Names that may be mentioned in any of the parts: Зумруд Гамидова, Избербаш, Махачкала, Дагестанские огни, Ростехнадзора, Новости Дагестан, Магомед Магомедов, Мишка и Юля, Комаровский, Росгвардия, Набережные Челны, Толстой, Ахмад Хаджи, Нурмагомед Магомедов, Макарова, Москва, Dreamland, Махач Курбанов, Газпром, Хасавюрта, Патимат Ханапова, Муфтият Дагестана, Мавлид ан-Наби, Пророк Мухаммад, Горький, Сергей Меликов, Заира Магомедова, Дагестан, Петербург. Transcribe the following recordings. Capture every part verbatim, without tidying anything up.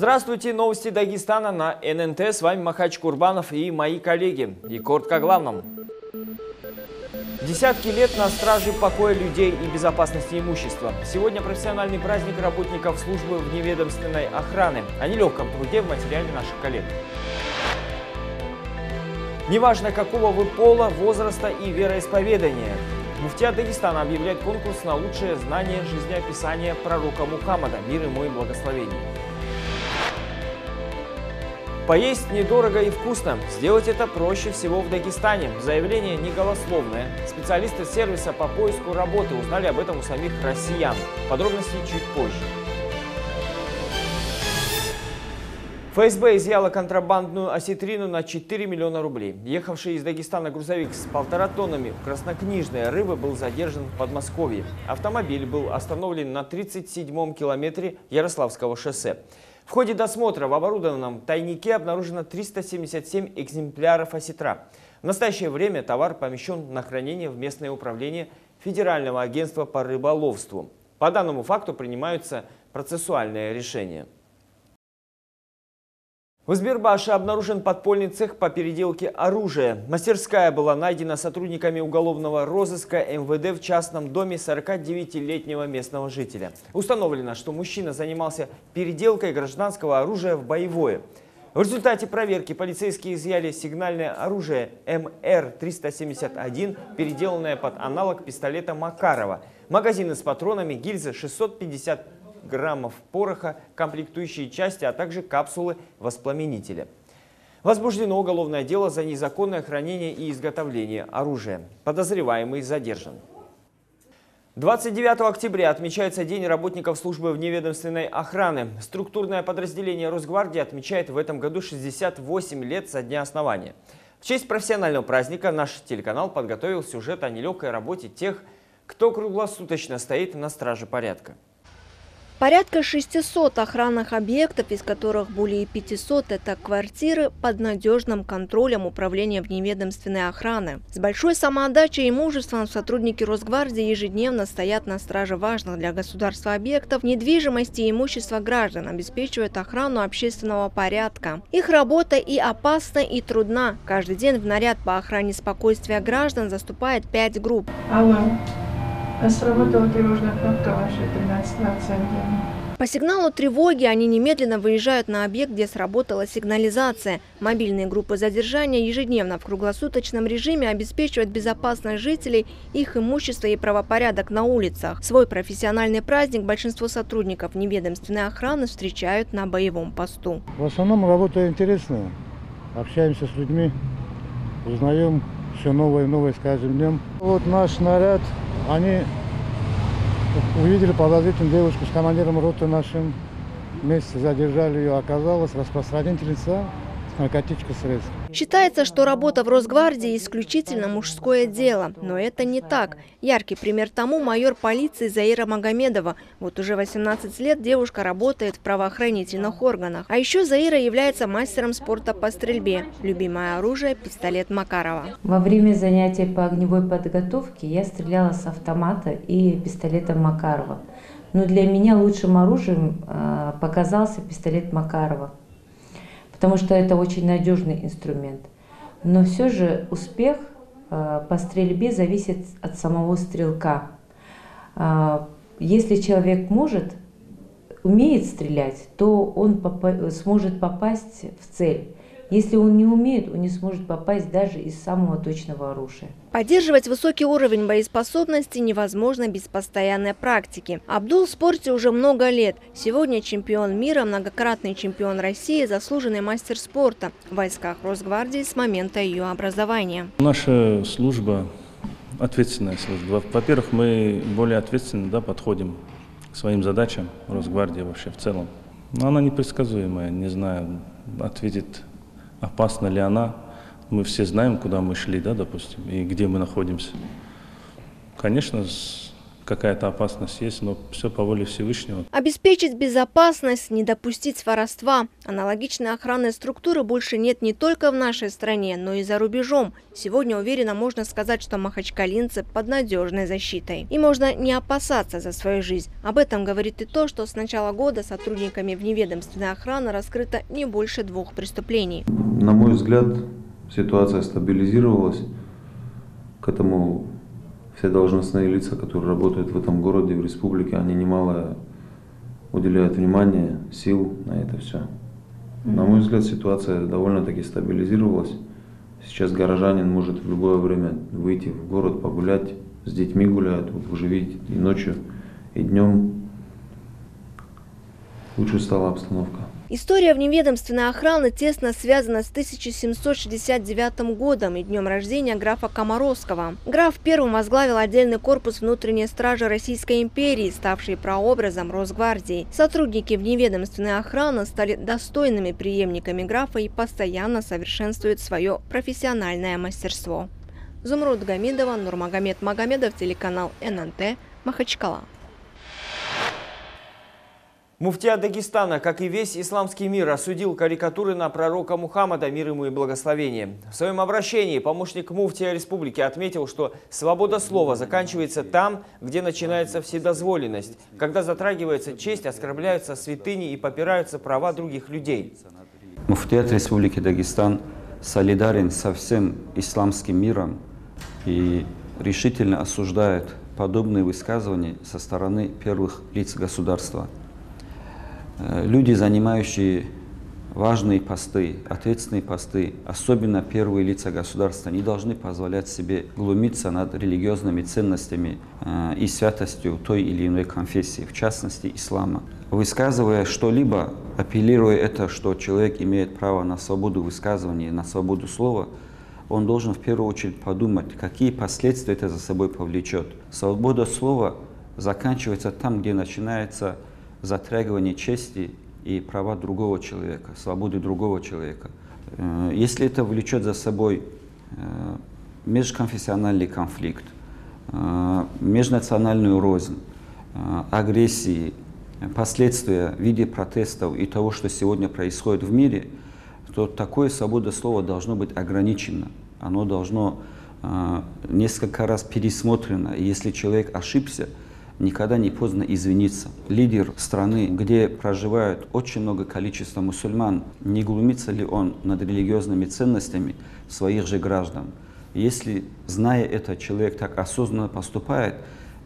Здравствуйте, новости Дагестана на эн эн тэ. С вами Махач Курбанов и мои коллеги. И коротко о главном. Десятки лет на страже покоя людей и безопасности имущества. Сегодня профессиональный праздник работников службы вневедомственной охраны. О нелегком труде в материале наших коллег. Неважно, какого вы пола, возраста и вероисповедания. Муфтият Дагестана объявляет конкурс на лучшее знание жизнеописания пророка Мухаммада, мир ему и благословение. Поесть недорого и вкусно. Сделать это проще всего в Дагестане. Заявление не голословное. Специалисты сервиса по поиску работы узнали об этом у самих россиян. Подробности чуть позже. эф эс бэ изъяла контрабандную осетрину на четыре миллиона рублей. Ехавший из Дагестана грузовик с полтора тоннами краснокнижной рыбы был задержан в Подмосковье. Автомобиль был остановлен на тридцать седьмом километре Ярославского шоссе. В ходе досмотра в оборудованном тайнике обнаружено триста семьдесят семь экземпляров осетра. В настоящее время товар помещен на хранение в местное управление Федерального агентства по рыболовству. По данному факту принимаются процессуальные решения. В Избербаше обнаружен подпольный цех по переделке оружия. Мастерская была найдена сотрудниками уголовного розыска эм вэ дэ в частном доме сорокадевятилетнего местного жителя. Установлено, что мужчина занимался переделкой гражданского оружия в боевое. В результате проверки полицейские изъяли сигнальное оружие эм эр триста семьдесят один, переделанное под аналог пистолета Макарова, магазины с патронами, гильзы, шестьсот пятьдесят граммов пороха, комплектующие части, а также капсулы воспламенителя. Возбуждено уголовное дело за незаконное хранение и изготовление оружия. Подозреваемый задержан. двадцать девятого октября отмечается День работников службы вневедомственной охраны. Структурное подразделение Росгвардии отмечает в этом году шестьдесят восемь лет со дня основания. В честь профессионального праздника наш телеканал подготовил сюжет о нелегкой работе тех, кто круглосуточно стоит на страже порядка. Порядка шестисот охранных объектов, из которых более пятисот – это квартиры под надежным контролем управления вневедомственной охраны. С большой самоотдачей и мужеством сотрудники Росгвардии ежедневно стоят на страже важных для государства объектов недвижимости и имущества граждан, обеспечивают охрану общественного порядка. Их работа и опасна, и трудна. Каждый день в наряд по охране спокойствия граждан заступает пять групп. Алло. А сработала тревожная кнопка вашей тринадцать ноль семь. По сигналу тревоги они немедленно выезжают на объект, где сработала сигнализация. Мобильные группы задержания ежедневно в круглосуточном режиме обеспечивают безопасность жителей, их имущество и правопорядок на улицах. Свой профессиональный праздник большинство сотрудников неведомственной охраны встречают на боевом посту. В основном работа интересная. Общаемся с людьми, узнаем все новое и новое с каждым днем. Вот наш наряд. Они увидели подозрительную девушку с командиром роты нашим. Вместе задержали ее. Оказалось, распространительница наркотических средств. Считается, что работа в Росгвардии исключительно мужское дело. Но это не так. Яркий пример тому майор полиции Заира Магомедова. Вот уже восемнадцать лет девушка работает в правоохранительных органах. А еще Заира является мастером спорта по стрельбе. Любимое оружие – пистолет Макарова. Во время занятий по огневой подготовке я стреляла с автомата и пистолетом Макарова. Но для меня лучшим оружием показался пистолет Макарова, потому что это очень надежный инструмент. Но все же успех по стрельбе зависит от самого стрелка. Если человек может, умеет стрелять, то он попа- сможет попасть в цель. Если он не умеет, он не сможет попасть даже из самого точного оружия. Поддерживать высокий уровень боеспособности невозможно без постоянной практики. Абдул в спорте уже много лет. Сегодня чемпион мира, многократный чемпион России, заслуженный мастер спорта в войсках Росгвардии с момента ее образования. Наша служба ответственная служба. Во-первых, мы более ответственно, да, подходим к своим задачам Росгвардии вообще в целом. Но она непредсказуемая, не знаю, ответит... Опасна ли она? Мы все знаем, куда мы шли, да, допустим, и где мы находимся. Конечно, какая-то опасность есть, но все по воле Всевышнего. Обеспечить безопасность, не допустить воровства. Аналогичной охранной структуры больше нет не только в нашей стране, но и за рубежом. Сегодня уверенно можно сказать, что махачкалинцы под надежной защитой. И можно не опасаться за свою жизнь. Об этом говорит и то, что с начала года сотрудниками вневедомственной охраны раскрыто не больше двух преступлений. На мой взгляд, ситуация стабилизировалась. К этому все должностные лица, которые работают в этом городе, в республике, они немало уделяют внимания, сил на это все. На мой взгляд, ситуация довольно-таки стабилизировалась. Сейчас горожанин может в любое время выйти в город, погулять, с детьми гуляют, вот уже видите, и ночью, и днем. Лучше стала обстановка. История вневедомственной охраны тесно связана с тысяча семьсот шестьдесят девятым годом и днем рождения графа Комаровского. Граф первым возглавил отдельный корпус внутренней стражи Российской империи, ставший прообразом Росгвардии. Сотрудники вневедомственной охраны стали достойными преемниками графа и постоянно совершенствуют свое профессиональное мастерство. Зумруд Гамидова, Нурмагомед Магомедов, телеканал эн эн тэ, Махачкала. Муфтият Дагестана, как и весь исламский мир, осудил карикатуры на пророка Мухаммада, мир ему и благословение. В своем обращении помощник муфтия республики отметил, что свобода слова заканчивается там, где начинается вседозволенность, когда затрагивается честь, оскорбляются святыни и попираются права других людей. Муфтият республики Дагестан солидарен со всем исламским миром и решительно осуждает подобные высказывания со стороны первых лиц государства. Люди, занимающие важные посты, ответственные посты, особенно первые лица государства, не должны позволять себе глумиться над религиозными ценностями и святостью той или иной конфессии, в частности, ислама. Высказывая что-либо, апеллируя это, что человек имеет право на свободу высказывания, на свободу слова, он должен в первую очередь подумать, какие последствия это за собой повлечет. Свобода слова заканчивается там, где начинается затрагивание чести и права другого человека, свободы другого человека. Если это влечет за собой межконфессиональный конфликт, межнациональную рознь, агрессии, последствия в виде протестов и того, что сегодня происходит в мире, то такое свобода слова должно быть ограничено. Оно должно несколько раз пересмотрено. И если человек ошибся, никогда не поздно извиниться. Лидер страны, где проживают очень много количества мусульман, не глумится ли он над религиозными ценностями своих же граждан? Если, зная это, человек так осознанно поступает,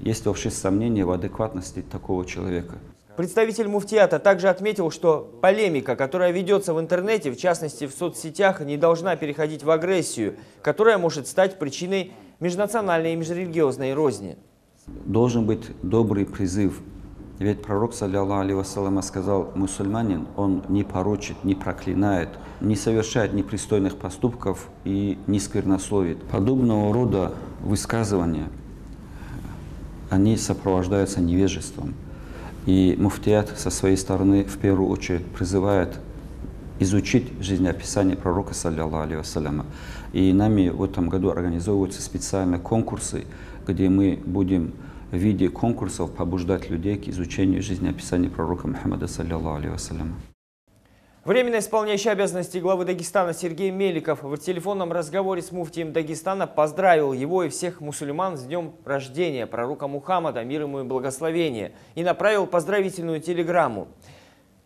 есть вообще сомнения в адекватности такого человека. Представитель муфтията также отметил, что полемика, которая ведется в интернете, в частности в соцсетях, не должна переходить в агрессию, которая может стать причиной межнациональной и межрелигиозной розни. Должен быть добрый призыв. Ведь пророк, саллаллаху алейхи вассалям, сказал: мусульманин, он не порочит, не проклинает, не совершает непристойных поступков и не сквернословит. Подобного рода высказывания, они сопровождаются невежеством. И муфтият со своей стороны в первую очередь призывает изучить жизнеописание пророка, саллаллаху алейхи вассалям. И нами в этом году организовываются специальные конкурсы, где мы будем в виде конкурсов побуждать людей к изучению жизнеописания пророка Мухаммада, саллаллаху алейхи вассалям. Временно исполняющий обязанности главы Дагестана Сергей Меликов в телефонном разговоре с муфтием Дагестана поздравил его и всех мусульман с днем рождения пророка Мухаммада, мир ему и благословение, и направил поздравительную телеграмму.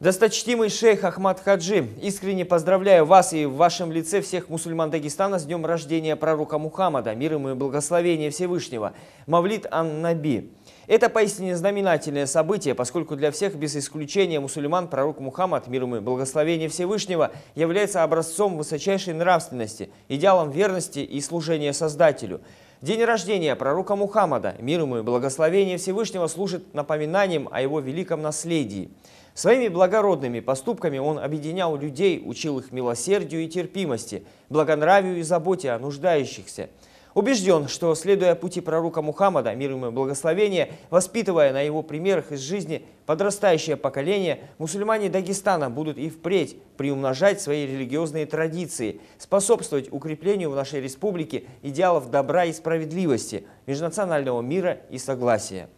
Досточтимый шейх Ахмад Хаджи, искренне поздравляю вас и в вашем лице всех мусульман Дагестана с днем рождения пророка Мухаммада, мир ему и благословение Всевышнего, Мавлид ан-Наби. Это поистине знаменательное событие, поскольку для всех без исключения мусульман пророк Мухаммад, мир ему и благословение Всевышнего, является образцом высочайшей нравственности, идеалом верности и служения Создателю. День рождения пророка Мухаммада, мир ему и благословение Всевышнего, служит напоминанием о его великом наследии. Своими благородными поступками он объединял людей, учил их милосердию и терпимости, благонравию и заботе о нуждающихся. Убежден, что, следуя пути пророка Мухаммада, мир ему и благословение, воспитывая на его примерах из жизни подрастающее поколение, мусульмане Дагестана будут и впредь приумножать свои религиозные традиции, способствовать укреплению в нашей республике идеалов добра и справедливости, межнационального мира и согласия.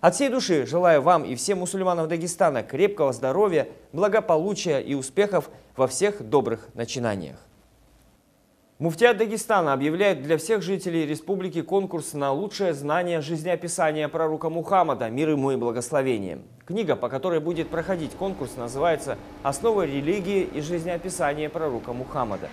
От всей души желаю вам и всем мусульманам Дагестана крепкого здоровья, благополучия и успехов во всех добрых начинаниях. Муфтият Дагестана объявляет для всех жителей республики конкурс на лучшее знание жизнеописания пророка Мухаммада, мир ему и благословение. Книга, по которой будет проходить конкурс, называется «Основы религии и жизнеописание пророка Мухаммада».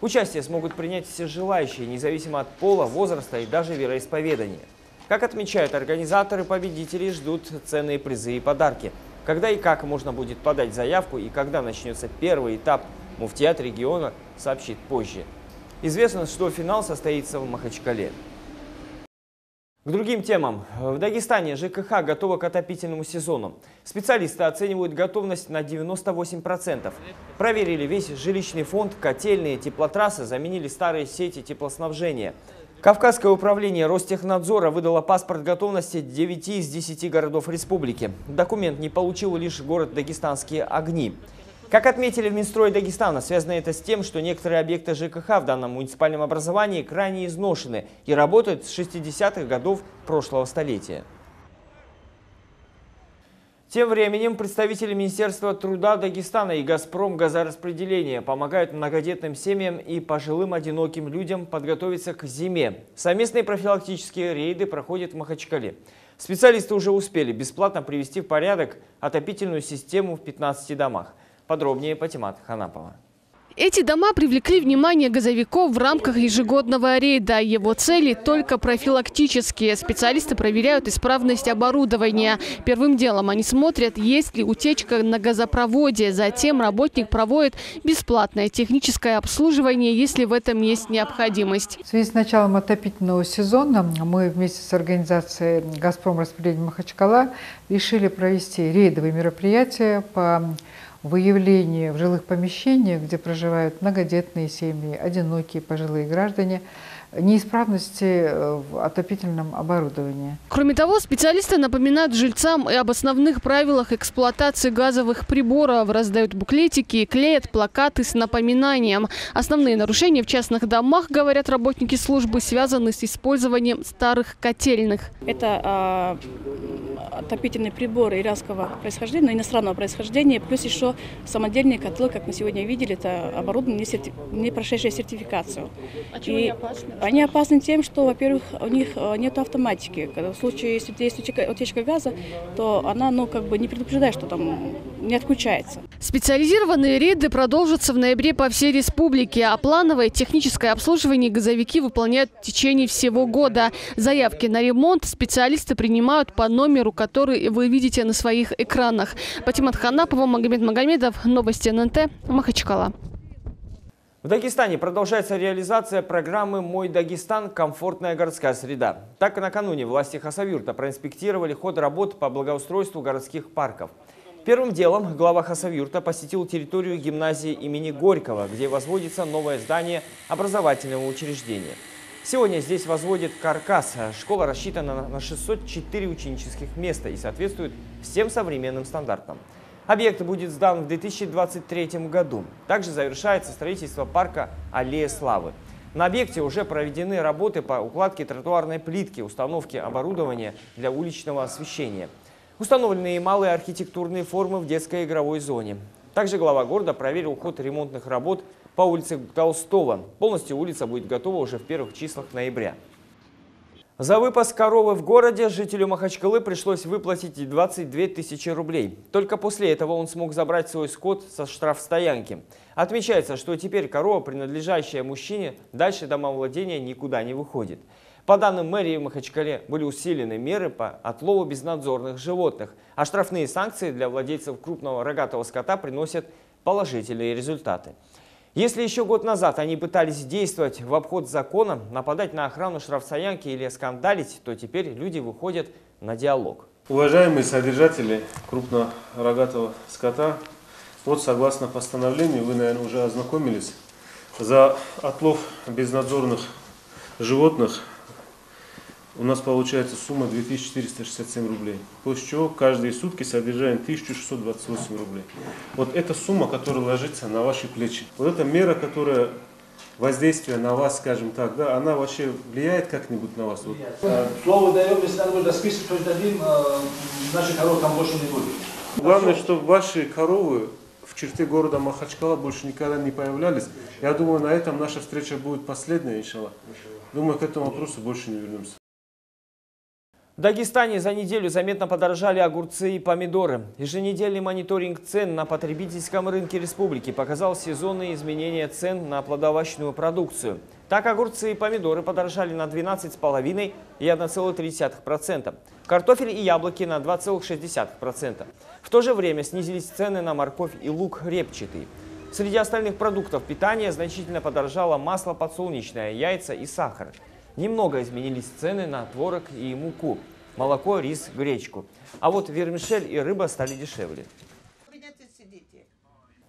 Участие смогут принять все желающие, независимо от пола, возраста и даже вероисповедания. Как отмечают организаторы, победителей ждут ценные призы и подарки. Когда и как можно будет подать заявку и когда начнется первый этап, муфтият региона сообщит позже. Известно, что финал состоится в Махачкале. К другим темам. В Дагестане ЖКХ готова к отопительному сезону. Специалисты оценивают готовность на девяносто восемь процентов. Проверили весь жилищный фонд, котельные, теплотрассы, заменили старые сети теплоснабжения. Кавказское управление Ростехнадзора выдало паспорт готовности девяти из десяти городов республики. Документ не получил лишь город Дагестанские огни. Как отметили в Минстрое Дагестана, связано это с тем, что некоторые объекты ЖКХ в данном муниципальном образовании крайне изношены и работают с шестидесятых годов прошлого столетия. Тем временем представители Министерства труда Дагестана и «Газпром» газораспределения помогают многодетным семьям и пожилым одиноким людям подготовиться к зиме. Совместные профилактические рейды проходят в Махачкале. Специалисты уже успели бесплатно привести в порядок отопительную систему в пятнадцати домах. Подробнее Патимат Ханапова. Эти дома привлекли внимание газовиков в рамках ежегодного рейда. Его цели только профилактические. Специалисты проверяют исправность оборудования. Первым делом они смотрят, есть ли утечка на газопроводе. Затем работник проводит бесплатное техническое обслуживание, если в этом есть необходимость. В связи с началом отопительного сезона мы вместе с организацией «Газпром» распределения Махачкала решили провести рейдовые мероприятия по выявление в жилых помещениях, где проживают многодетные семьи, одинокие пожилые граждане, неисправности в отопительном оборудовании. Кроме того, специалисты напоминают жильцам и об основных правилах эксплуатации газовых приборов, раздают буклетики, клеят плакаты с напоминанием. Основные нарушения в частных домах, говорят работники службы, связаны с использованием старых котельных. Это э, отопительные приборы иракского происхождения, иностранного происхождения, плюс еще самодельные котлы, как мы сегодня видели, это оборудование, не, серти... не прошедшее сертификацию. А чего не опасно? Они опасны тем, что, во-первых, у них нет автоматики. В случае, если есть утечка газа, то она, ну, как бы не предупреждает, что там не отключается. Специализированные рейды продолжатся в ноябре по всей республике, а плановое техническое обслуживание газовики выполняют в течение всего года. Заявки на ремонт специалисты принимают по номеру, который вы видите на своих экранах. Патимат Ханапова, Магомед Магомедов, новости эн эн тэ, Махачкала. В Дагестане продолжается реализация программы «Мой Дагестан. Комфортная городская среда». Так, накануне власти Хасавюрта проинспектировали ход работ по благоустройству городских парков. Первым делом глава Хасавюрта посетил территорию гимназии имени Горького, где возводится новое здание образовательного учреждения. Сегодня здесь возводит каркас. Школа рассчитана на шестьсот четыре ученических места и соответствует всем современным стандартам. Объект будет сдан в две тысячи двадцать третьем году. Также завершается строительство парка «Аллея Славы». На объекте уже проведены работы по укладке тротуарной плитки, установке оборудования для уличного освещения. Установлены и малые архитектурные формы в детской игровой зоне. Также глава города проверил ход ремонтных работ по улице Толстого. Полностью улица будет готова уже в первых числах ноября. За выпас коровы в городе жителю Махачкалы пришлось выплатить двадцать две тысячи рублей. Только после этого он смог забрать свой скот со штрафстоянки. Отмечается, что теперь корова, принадлежащая мужчине, дальше домовладения никуда не выходит. По данным мэрии, в Махачкале были усилены меры по отлову безнадзорных животных, а штрафные санкции для владельцев крупного рогатого скота приносят положительные результаты. Если еще год назад они пытались действовать в обход закона, нападать на охрану штрафстоянки или скандалить, то теперь люди выходят на диалог. Уважаемые содержатели крупнорогатого скота, вот согласно постановлению, вы, наверное, уже ознакомились, за отлов безнадзорных животных у нас получается сумма две тысячи четыреста шестьдесят семь рублей. После чего каждые сутки содержаем тысячу шестьсот двадцать восемь рублей. Вот эта сумма, которая ложится на ваши плечи. Вот эта мера, которая воздействие на вас, скажем так, да, она вообще влияет как-нибудь на вас? Слово даем, если надо будет расписывать, то дадим, наши коровы там больше не будет. Главное, чтобы ваши коровы в черте города Махачкала больше никогда не появлялись. Я думаю, на этом наша встреча будет последняя, иншалла. Думаю, к этому вопросу больше не вернемся. В Дагестане за неделю заметно подорожали огурцы и помидоры. Еженедельный мониторинг цен на потребительском рынке республики показал сезонные изменения цен на плодовочную продукцию. Так, огурцы и помидоры подорожали на двенадцать целых пять десятых и одна целая три десятых процента. Картофель и яблоки на два целых шесть десятых процента. В то же время снизились цены на морковь и лук репчатый. Среди остальных продуктов питания значительно подорожало масло подсолнечное, яйца и сахар. Немного изменились цены на творог и муку, молоко, рис, гречку. А вот вермишель и рыба стали дешевле.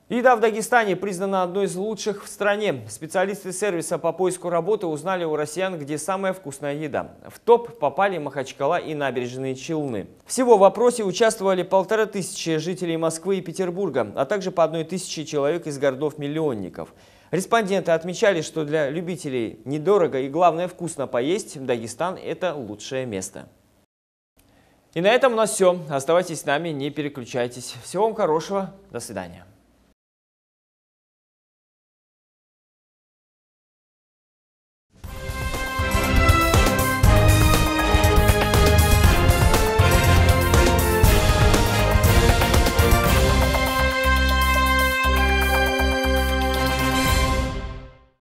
Еда в Дагестане признана одной из лучших в стране. Специалисты сервиса по поиску работы узнали у россиян, где самая вкусная еда. В топ попали Махачкала и набережные Челны. Всего в опросе участвовали полторы тысячи жителей Москвы и Петербурга, а также по одной тысяче человек из городов-миллионников. Респонденты отмечали, что для любителей недорого и, главное, вкусно поесть, Дагестан – это лучшее место. И на этом у нас все. Оставайтесь с нами, не переключайтесь. Всего вам хорошего. До свидания.